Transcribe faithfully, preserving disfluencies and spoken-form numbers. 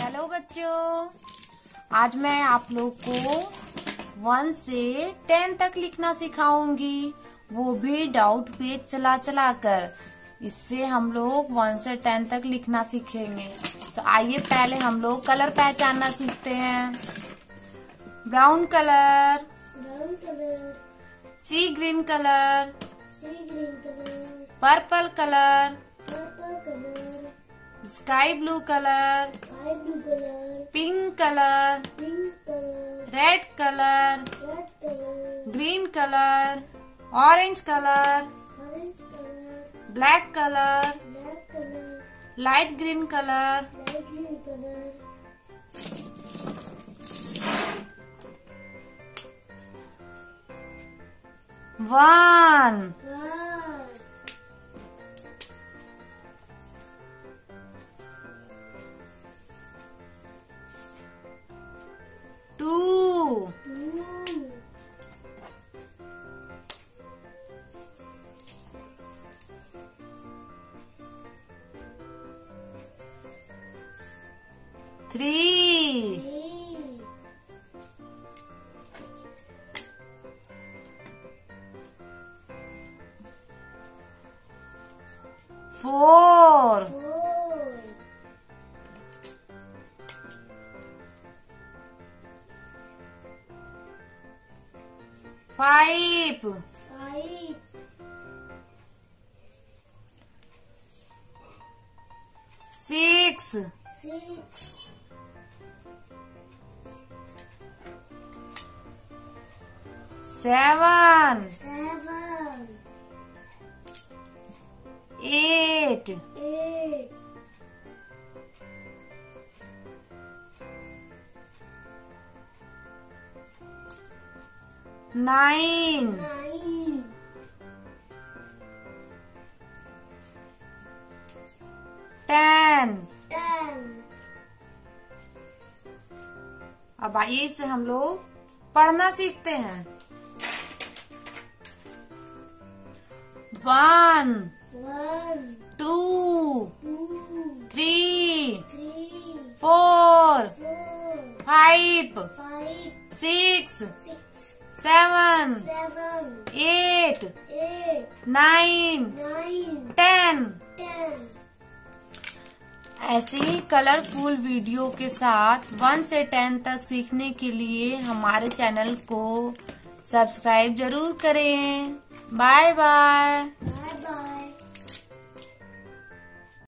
Hello बच्चों, आज मैं आप लोग को वन से टेन तक लिखना सिखाऊंगी, वो भी डाउट पेज चला चला कर। इससे हम लोग वन से टेन तक लिखना सीखेंगे। तो आइए पहले हम लोग कलर पहचानना सीखते हैं। Brown colour, brown colour, sea green colour, sea green colour, purple colour, purple colour, sky blue colour, sky blue colour, pink colour, pink colour, red colour, red colour, green colour, orange colour, orange colour, black colour, black colour, light green colour, light green colour. One, wow. Two, mm. Three. Three. Four. Four. Five. Five. Six. Six. Seven. Seven. Eight. Eight. Nine. Nine. Ten. Ten. अब आइए इसे हम लोग पढ़ना सीखते हैं। One. One, two, two, three, three, four, four, five, five, six, six, seven, seven, eight, eight, nine, nine, ten, ten. ऐसे ही colourful video के साथ वन से टेन तक सीखने के लिए हमारे चैनल को सब्सक्राइब जरूर करें। Bye bye.